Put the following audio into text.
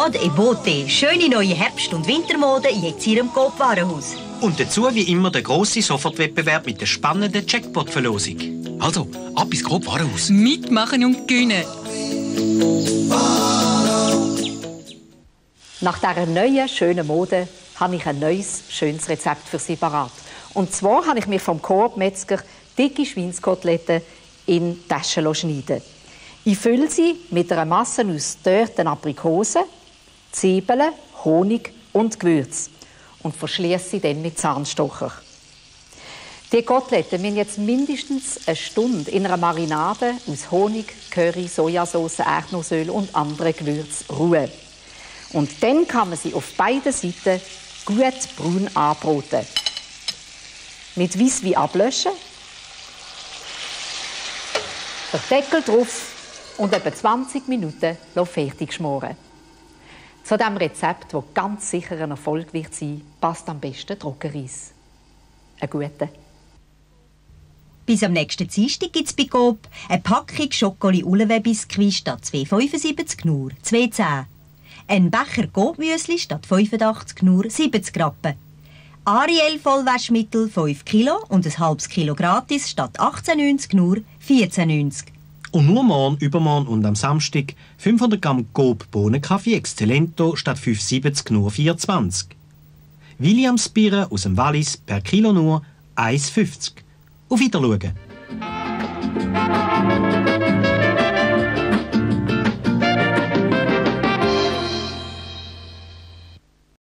Mode e Bote. Schöne neue Herbst- und Wintermode jetzt hier im Coop-Warenhaus. Und dazu wie immer der grosse Sofortwettbewerb mit der spannenden Jackpot-Verlosung. Also, ab ins Coop-Warenhaus. Mitmachen und gewinnen. Nach dieser neuen, schönen Mode habe ich ein neues, schönes Rezept für Sie parat. Und zwar habe ich mir vom Coop-Metzger dicke Schweinskoteletten in Taschen schneiden. Ich fülle sie mit einer Masse aus dörrten Aprikosen, Zwiebeln, Honig und Gewürz und verschließe sie dann mit Zahnstocher. Die Koteletten müssen jetzt mindestens eine Stunde in einer Marinade aus Honig, Curry, Sojasauce, Erdnussöl und anderen Gewürzen ruhen. Und dann kann man sie auf beiden Seiten gut braun anbraten. Mit Weisswein ablöschen, den Deckel drauf und etwa 20 Minuten fertig schmoren. Zu diesem Rezept, das ganz sicher ein Erfolg wird sein, passt am besten Trockenreis. Einen guten. Bis am nächsten Dienstag gibt es bei Coop eine Packung Schokoli-Ulewe-Biskuit statt 2,75 nur 2,10. Ein Becher Coop-Müsli statt 85 nur 70 Rappen. Ariel Vollwaschmittel 5 Kilo und ein halbes Kilo gratis statt 18,90 nur 14,90. Und nur morgen, übermorgen und am Samstag 500 Gramm Coop Bohnenkaffee Exzellento statt 5,70 nur 4,20. Williams Bier aus dem Wallis per Kilo nur 1,50. Auf Wiedersehen!